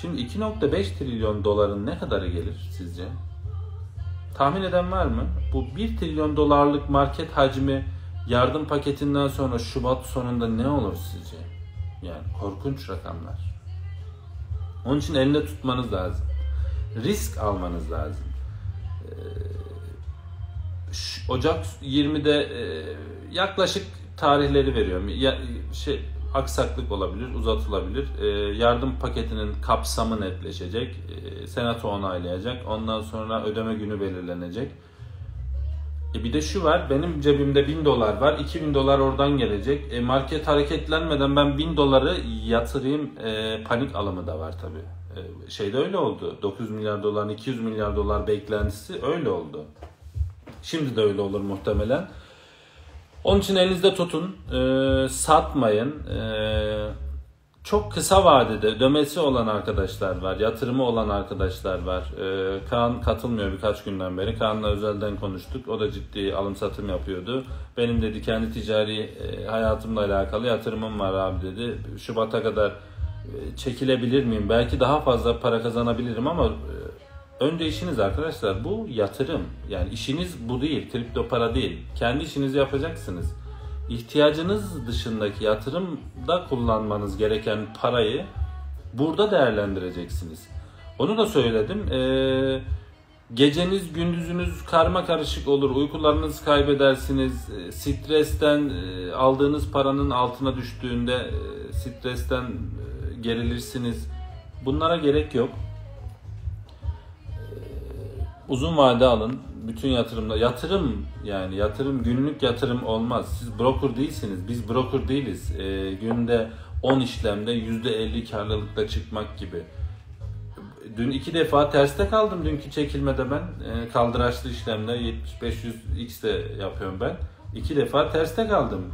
Şimdi iki nokta beş trilyon doların ne kadarı gelir sizce? Tahmin eden var mı? Bu bir trilyon dolarlık market hacmi yardım paketinden sonra Şubat sonunda ne olur sizce? Yani korkunç rakamlar. Onun için elinde tutmanız lazım. Risk almanız lazım. Ocak yirmide yaklaşık tarihleri veriyorum. Ya, şey, aksaklık olabilir, uzatılabilir. E, yardım paketinin kapsamı netleşecek. E, Senato onaylayacak. Ondan sonra ödeme günü belirlenecek. E, bir de şu var. Benim cebimde bin dolar var. iki bin dolar oradan gelecek. E, market hareketlenmeden ben bin doları yatırayım. E, panik alımı da var tabii. E, şeyde öyle oldu. dokuz milyar doların iki yüz milyar dolar beklentisi öyle oldu. Şimdi de öyle olur muhtemelen. Onun için elinizde tutun, e, satmayın. E, çok kısa vadede ödemesi olan arkadaşlar var, yatırımı olan arkadaşlar var. E, Kaan katılmıyor birkaç günden beri. Kaan'la özelden konuştuk. O da ciddi alım satım yapıyordu. Benim dedi kendi ticari e, hayatımla alakalı yatırımım var abi dedi. Şubat'a kadar e, çekilebilir miyim? Belki daha fazla para kazanabilirim ama... E, önce işiniz arkadaşlar, bu yatırım. Yani işiniz bu değil, kripto para değil. Kendi işinizi yapacaksınız. İhtiyacınız dışındaki yatırımda kullanmanız gereken parayı burada değerlendireceksiniz. Onu da söyledim. Ee, geceniz gündüzünüz karma karışık olur, uykularınızı kaybedersiniz. Stresten aldığınız paranın altına düştüğünde stresten gerilirsiniz. Bunlara gerek yok. Uzun vade alın. Bütün yatırımda yatırım, yani yatırım günlük yatırım olmaz. Siz broker değilsiniz. Biz broker değiliz. E, günde on işlemde yüzde elli karlılıkla çıkmak gibi. Dün iki defa terste kaldım dünkü çekilmede ben. E, kaldıraçlı işlemde yetmiş beş yüz X de yapıyorum ben. İki defa terste kaldım.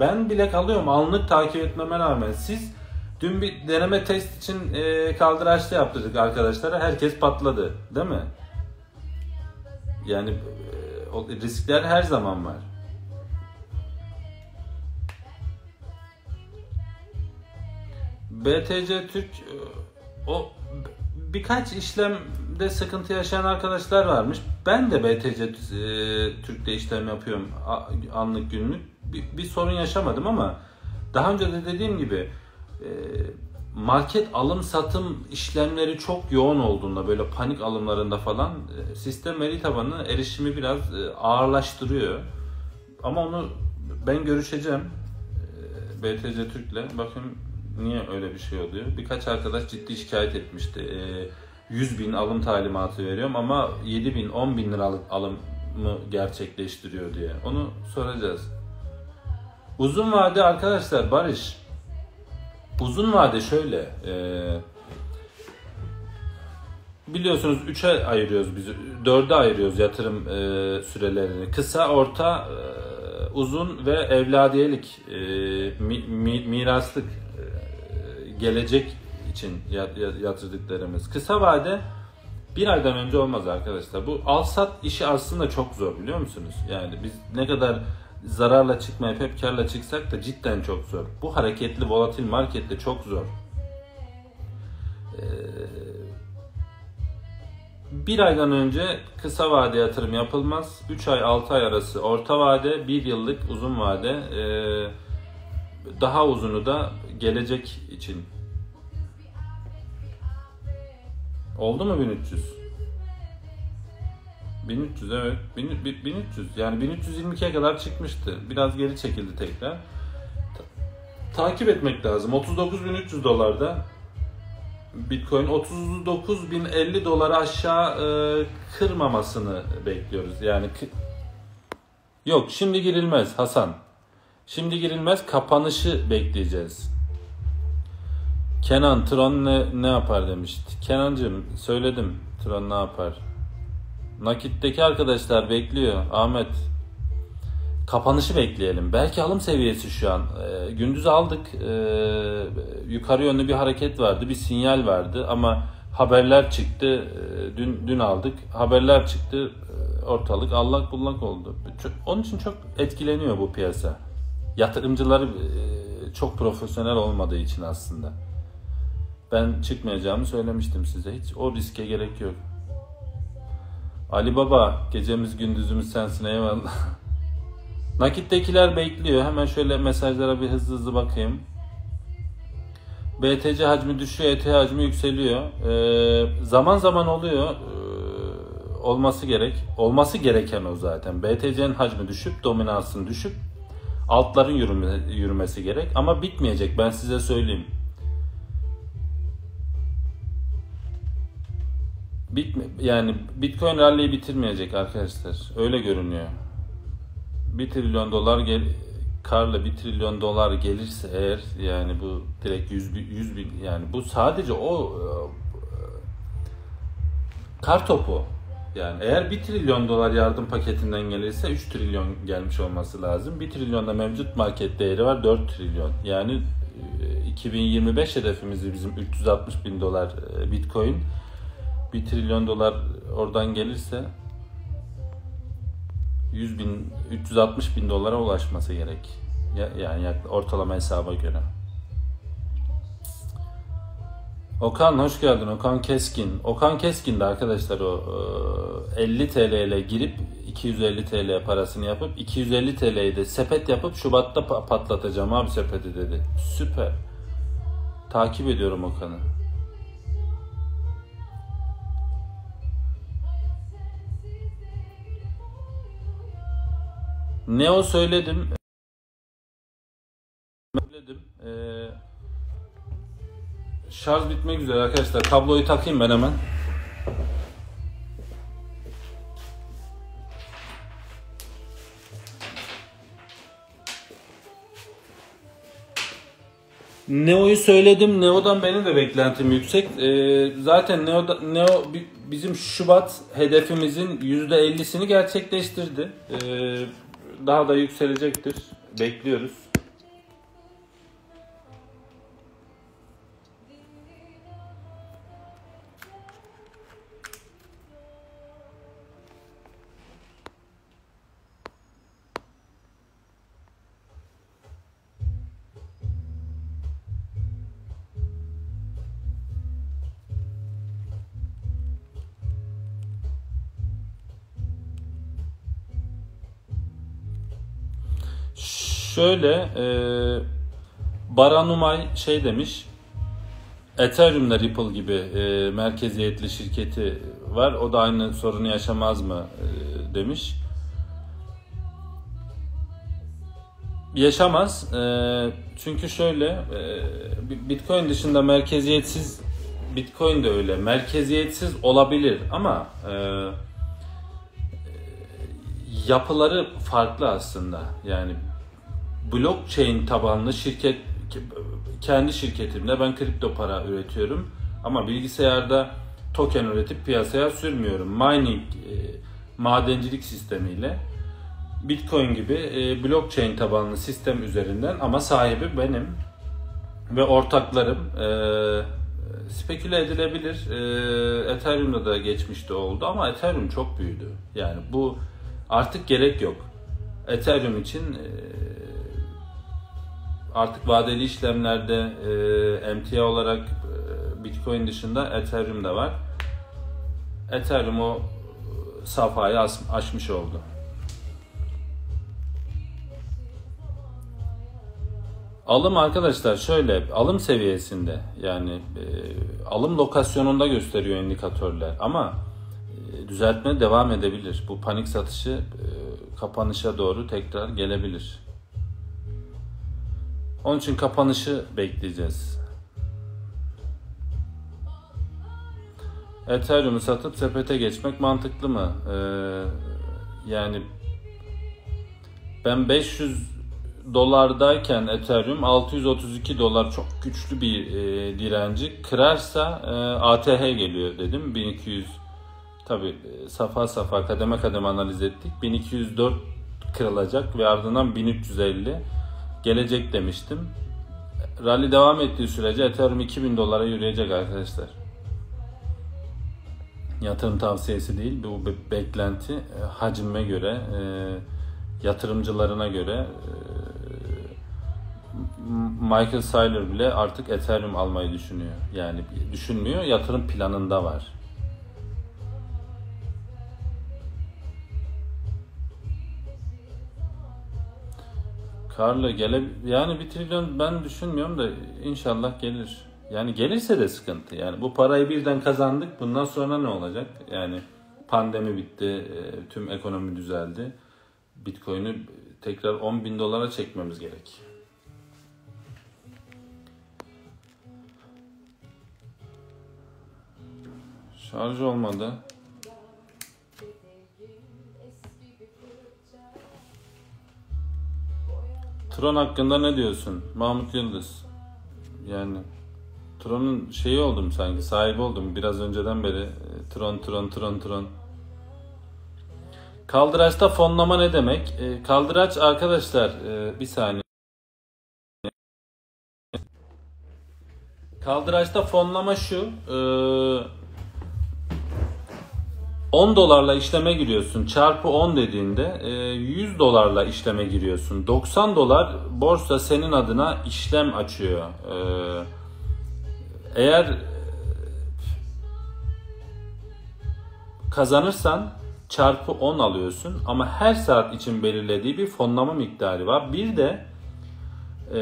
Ben bile kalıyorum anlık takip etmeme rağmen. Siz dün bir deneme test için e, kaldıraçlı yaptırdık arkadaşlara. Herkes patladı. Değil mi? Yani riskler her zaman var. B T C Türk, o birkaç işlemde sıkıntı yaşayan arkadaşlar varmış. Ben de B T C Türk'te işlem yapıyorum anlık günlük. Bir, bir sorun yaşamadım ama daha önce de dediğim gibi market alım satım işlemleri çok yoğun olduğunda, böyle panik alımlarında falan sistem veri tabanı erişimi biraz ağırlaştırıyor. Ama onu ben görüşeceğim B T C Türk'le. Bakın niye öyle bir şey oluyor. Birkaç arkadaş ciddi şikayet etmişti. yüz bin alım talimatı veriyorum ama yedi bin, on bin liralık alımı gerçekleştiriyor diye. Onu soracağız. Uzun vade arkadaşlar, Barış. Uzun vade şöyle, e, biliyorsunuz üçe ayırıyoruz biz, dörde ayırıyoruz yatırım e, sürelerini. Kısa, orta, e, uzun ve evladiyelik, e, mi, mi, miraslık, e, gelecek için yatırdıklarımız. Kısa vade bir aydan önce olmaz arkadaşlar. Bu al-sat işi aslında çok zor, biliyor musunuz? Yani biz ne kadar zararla çıkmayıp hep karla çıksak da cidden çok zor. Bu hareketli, volatil markette çok zor. Ee, bir aydan önce kısa vade yatırım yapılmaz. üç ay altı ay arası orta vade, bir yıllık uzun vade, ee, daha uzunu da gelecek için. Oldu mu bin üç yüz? bin üç yüz, evet. bin üç yüz, yani bin üç yüz yirmi iki'ye kadar çıkmıştı. Biraz geri çekildi tekrar. Ta takip etmek lazım. otuz dokuz bin üç yüz dolarda Bitcoin otuz dokuz bin elli dolara aşağı e, kırmamasını bekliyoruz. Yani yok, şimdi girilmez Hasan. Şimdi girilmez, kapanışı bekleyeceğiz. Kenan, Tron ne, ne yapar demişti. Kenancığım, söyledim Tron ne yapar. Nakitteki arkadaşlar bekliyor. Ahmet, kapanışı bekleyelim. Belki alım seviyesi şu an. E, gündüz aldık. E, yukarı yönlü bir hareket vardı. Bir sinyal vardı ama haberler çıktı. E, dün dün aldık. Haberler çıktı. E, ortalık allak bullak oldu. Çok, onun için çok etkileniyor bu piyasa. Yatırımcıları e, çok profesyonel olmadığı için aslında. Ben çıkmayacağımı söylemiştim size. Hiç o riske gerek yok. Ali Baba, gecemiz gündüzümüz sensin, eyvallah. Nakittekiler bekliyor. Hemen şöyle mesajlara bir hızlı hızlı bakayım. B T C hacmi düşüyor, E T H hacmi yükseliyor. Ee, zaman zaman oluyor. Ee, olması gerek. Olması gereken o zaten. B T C'nin hacmi düşüp, dominansın düşüp, altların yürüme, yürümesi gerek. Ama bitmeyecek, ben size söyleyeyim. Bit, yani Bitcoin rally'yi bitirmeyecek arkadaşlar. Öyle görünüyor. bir trilyon dolar gel, karla bir trilyon dolar gelirse eğer, yani bu direkt yüz bin, yani bu sadece o e, kar topu. Yani eğer bir trilyon dolar yardım paketinden gelirse üç trilyon gelmiş olması lazım. bir trilyonda mevcut market değeri var, dört trilyon. Yani e, iki bin yirmi beş hedefimizi bizim üç yüz altmış bin dolar e, Bitcoin. bir trilyon dolar oradan gelirse yüz bin, üç yüz altmış bin dolara ulaşması gerek. Yani ortalama hesaba göre. Okan hoş geldin. Okan Keskin. Okan Keskin de arkadaşlar o elli TL'yle girip iki yüz elli TL parasını yapıp iki yüz elli TL'yi de sepet yapıp Şubat'ta patlatacağım abi sepeti dedi. Süper. Takip ediyorum Okan'ı. Neo söyledim. Söyledim. Ee, şarj bitmek üzere arkadaşlar. Kabloyu takayım ben hemen. Neo'yu söyledim. Neo'dan benim de beklentim yüksek. Ee, zaten Neo'da, Neo bizim Şubat hedefimizin yüzde ellisini gerçekleştirdi. Ee, Daha da yükselecektir. Bekliyoruz. Şöyle e, Baranumay şey demiş, Ethereum'da Ripple gibi e, merkeziyetli şirketi var, o da aynı sorunu yaşamaz mı e, demiş. Yaşamaz, e, çünkü şöyle e, Bitcoin dışında merkeziyetsiz, Bitcoin de öyle merkeziyetsiz olabilir ama e, yapıları farklı aslında. Yani blockchain tabanlı şirket, kendi şirketimde ben kripto para üretiyorum ama bilgisayarda token üretip piyasaya sürmüyorum. Mining, e, madencilik sistemiyle Bitcoin gibi e, blockchain tabanlı sistem üzerinden, ama sahibi benim ve ortaklarım. E, speküle edilebilir. E, Ethereum'da da geçmişte oldu ama Ethereum çok büyüdü. Yani bu artık gerek yok. Ethereum için e, artık vadeli işlemlerde e, M T A olarak e, Bitcoin dışında Ethereum da var. Ethereum o safhayı aşmış oldu. Alım arkadaşlar şöyle, alım seviyesinde, yani e, alım lokasyonunda gösteriyor indikatörler ama e, düzeltme devam edebilir. Bu panik satışı e, kapanışa doğru tekrar gelebilir. Onun için kapanışı bekleyeceğiz. Ethereum'u satıp sepete geçmek mantıklı mı? Ee, yani ben beş yüz dolardayken Ethereum altı yüz otuz iki dolar çok güçlü bir e, direnci kırarsa e, A T H geliyor dedim. bin iki yüz, tabi safa safa kademe kademe analiz ettik. bin iki yüz dört kırılacak ve ardından bin üç yüz elli gelecek demiştim. Rally devam ettiği sürece Ethereum iki bin dolara yürüyecek arkadaşlar. Yatırım tavsiyesi değil, bu bir beklenti. Hacime göre, e, yatırımcılarına göre e, Michael Saylor bile artık Ethereum almayı düşünüyor. Yani düşünmüyor, yatırım planında var. Karlı gele, yani bir trilyon ben düşünmüyorum da inşallah gelir. Yani gelirse de sıkıntı. Yani bu parayı birden kazandık. Bundan sonra ne olacak? Yani pandemi bitti, tüm ekonomi düzeldi. Bitcoin'i tekrar on bin dolara çekmemiz gerek. Şarj olmadı. Tron hakkında ne diyorsun Mahmut Yıldız? Yani Tron'un şeyi oldum sanki, sahibi oldum biraz önceden beri. Tron, Tron, Tron, Tron. Kaldıraçta fonlama ne demek? E, kaldıraç arkadaşlar, e, bir saniye. Kaldıraçta fonlama şu. E, on dolarla işleme giriyorsun. Çarpı on dediğinde yüz dolarla işleme giriyorsun. doksan dolar borsa senin adına işlem açıyor. Eğer kazanırsan çarpı on alıyorsun. Ama her saat için belirlediği bir fonlama miktarı var. Bir de e,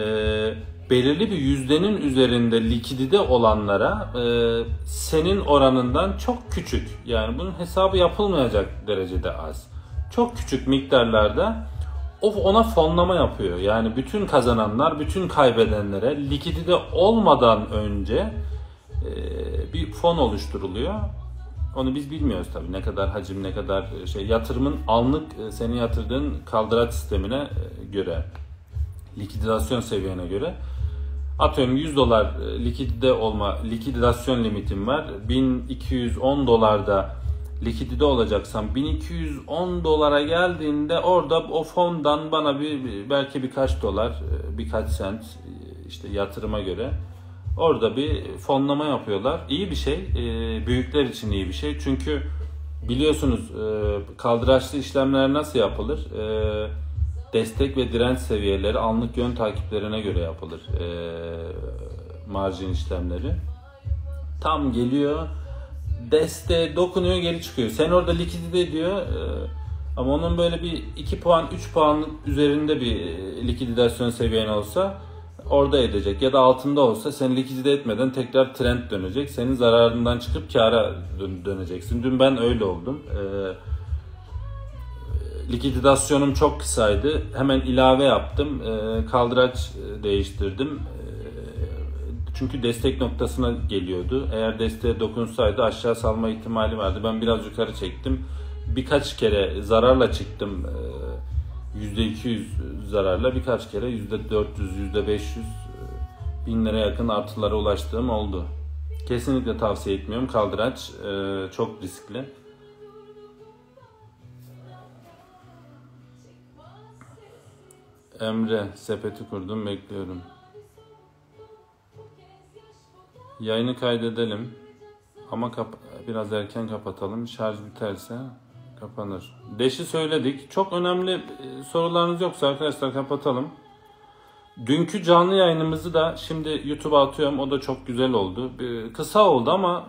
belirli bir yüzdenin üzerinde likidite olanlara e, senin oranından çok küçük, yani bunun hesabı yapılmayacak derecede az, çok küçük miktarlarda o ona fonlama yapıyor. Yani bütün kazananlar, bütün kaybedenlere likidite olmadan önce e, bir fon oluşturuluyor. Onu biz bilmiyoruz tabii, ne kadar hacim, ne kadar şey, yatırımın anlık senin yatırdığın kaldıraç sistemine göre, likidasyon seviyene göre. Atıyorum yüz dolar likidite olma, likidasyon limitim var. bin iki yüz on dolarda likidite olacaksan bin iki yüz on dolara geldiğinde orada o fondan bana bir, belki birkaç dolar, birkaç sent, işte yatırıma göre orada bir fonlama yapıyorlar. İyi bir şey. Büyükler için iyi bir şey. Çünkü biliyorsunuz kaldıraçlı işlemler nasıl yapılır? Destek ve direnç seviyeleri anlık yön takiplerine göre yapılır. E, marjin işlemleri. Tam geliyor, desteğe dokunuyor, geri çıkıyor. Sen orada likidite ediyor e, ama onun böyle bir iki puan, üç puan üzerinde bir likidasyon seviyen olsa orada edecek. Ya da altında olsa sen likidite etmeden tekrar trend dönecek. Senin zararından çıkıp kâra dö- döneceksin. Dün ben öyle oldum. E, Likidasyonum çok kısaydı. Hemen ilave yaptım. Kaldıraç değiştirdim. Çünkü destek noktasına geliyordu. Eğer desteğe dokunsaydı aşağı salma ihtimali vardı. Ben biraz yukarı çektim. Birkaç kere zararla çıktım. yüzde iki yüz zararla. Birkaç kere yüzde dört yüz, yüzde beş yüz, bin lira yakın artılara ulaştığım oldu. Kesinlikle tavsiye etmiyorum. Kaldıraç e, çok riskli. Emre, sepeti kurdum, bekliyorum. Yayını kaydedelim. Ama biraz erken kapatalım. Şarj biterse kapanır. Dash'i söyledik. Çok önemli sorularınız yoksa arkadaşlar kapatalım. Dünkü canlı yayınımızı da şimdi YouTube'a atıyorum. O da çok güzel oldu. Kısa oldu ama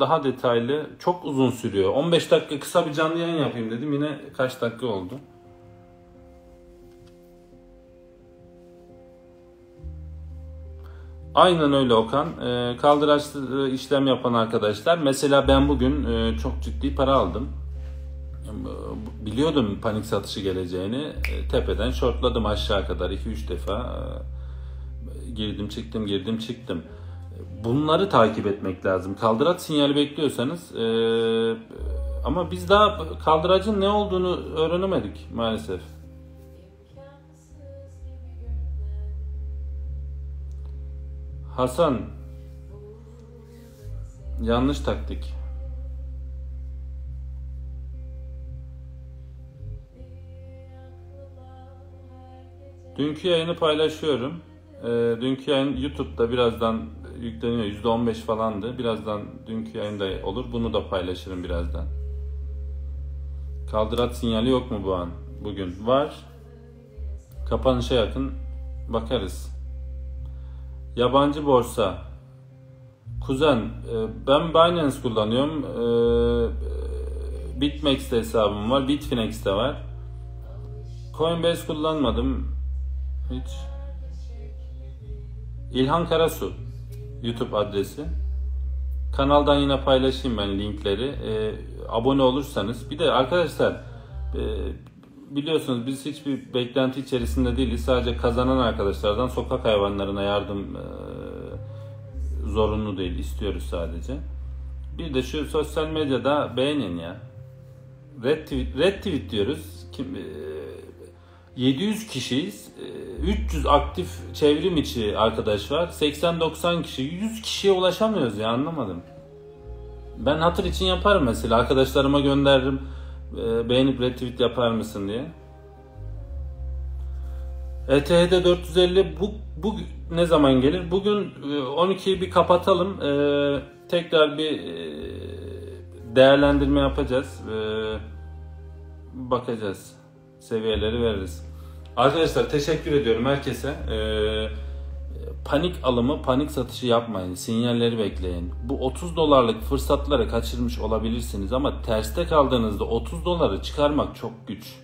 daha detaylı. Çok uzun sürüyor. on beş dakika kısa bir canlı yayın yapayım dedim. Yine kaç dakika oldu? Aynen öyle Okan. Kaldıraçlı işlem yapan arkadaşlar. Mesela ben bugün çok ciddi para aldım. Biliyordum panik satışı geleceğini. Tepeden shortladım aşağı kadar. iki üç defa girdim çıktım girdim çıktım. Bunları takip etmek lazım. Kaldıraç sinyali bekliyorsanız. Ama biz daha kaldıracın ne olduğunu öğrenemedik maalesef. Hasan, yanlış taktik. Dünkü yayını paylaşıyorum. Ee, dünkü yayın YouTube'da birazdan yükleniyor. yüzde on beş falandı. Birazdan dünkü yayında olur. Bunu da paylaşırım birazdan. Kaldıraç sinyali yok mu bu an? Bugün var. Kapanışa yakın bakarız. Yabancı borsa. Kuzen, ben Binance kullanıyorum. BitMEX'te hesabım var. Bitfinex'te var. Coinbase kullanmadım. Hiç. İlhan Karasu. YouTube adresi. Kanaldan yine paylaşayım ben linkleri. Abone olursanız. Bir de arkadaşlar... Biliyorsunuz biz hiçbir beklenti içerisinde değiliz. Sadece kazanan arkadaşlardan sokak hayvanlarına yardım e, zorunlu değil. İstiyoruz sadece. Bir de şu sosyal medyada beğenin ya. Red tweet, red tweet diyoruz. Kim, e, yedi yüz kişiyiz. E, üç yüz aktif çevrim içi arkadaş var. seksen doksan kişi. yüz kişiye ulaşamıyoruz ya, anlamadım. Ben hatır için yaparım mesela. Arkadaşlarıma gönderirim. Beğenip retweet yapar mısın diye. E T H'de dört yüz elli bu, bu ne zaman gelir? Bugün on ikiyi bir kapatalım. Ee, tekrar bir değerlendirme yapacağız. Ee, bakacağız. Seviyeleri veririz. Arkadaşlar teşekkür ediyorum herkese. Ee, panik alımı, panik satışı yapmayın. Sinyalleri bekleyin. Bu otuz dolarlık fırsatları kaçırmış olabilirsiniz ama terste kaldığınızda otuz doları çıkarmak çok güç.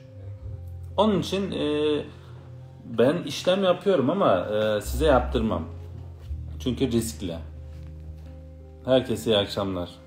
Onun için e, ben işlem yapıyorum ama e, size yaptırmam. Çünkü riskli. Herkese iyi akşamlar.